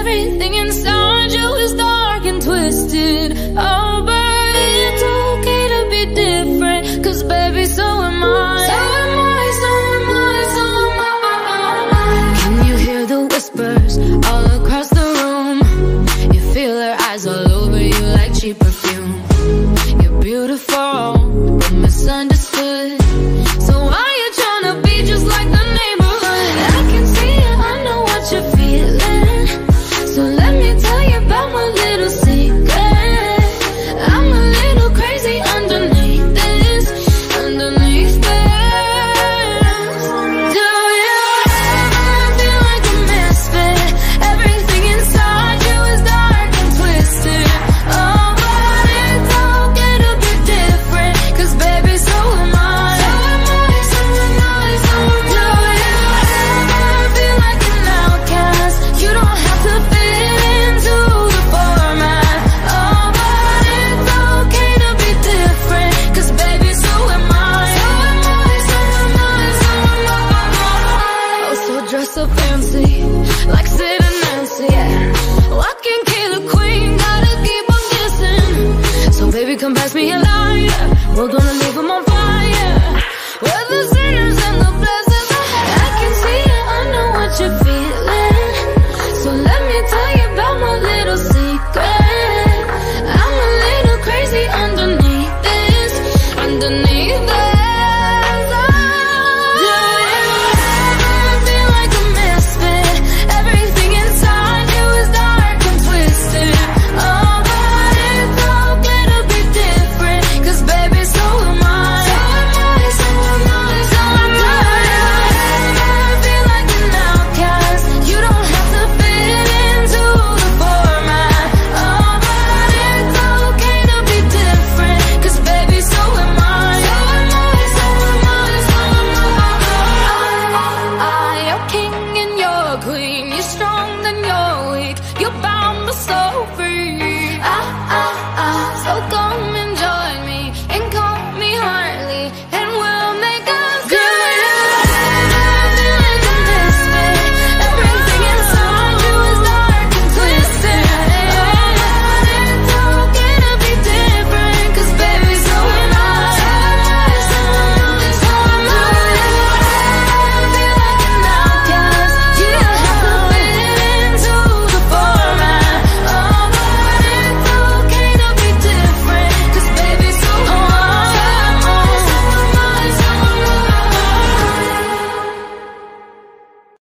Everything inside you is dark and twisted. Oh, but it's okay to be different, 'cause baby, so am I. So am I, so am I, so am I. Can you hear the whispers all across the room? You feel her eyes all over you like cheap perfume. You're beautiful, but misunderstood. So why you tryna be just like the neighborhood? I can see it, I know what you're feeling. So let me tell you about my little secret. I'm a little crazy underneath this, underneath this. Do you ever feel like a misfit? Everything inside you is dark and twisted. Oh, but it's okay to be different, 'cause baby, so am I. So am I, so am I, so am I. Do you ever feel like an outcast? You don't have to feel so fancy, like Sid and Nancy, yeah. Well, I can't kill a queen, gotta keep on guessing. So baby, come pass me a lighter, we're gonna leave them on fire. We're the sinners and the blessings I have. I can see it, I know what you're feeling. So let me tell you about my little secret. I'm a little crazy underneath this, underneath this. You're bound, but so free. So come.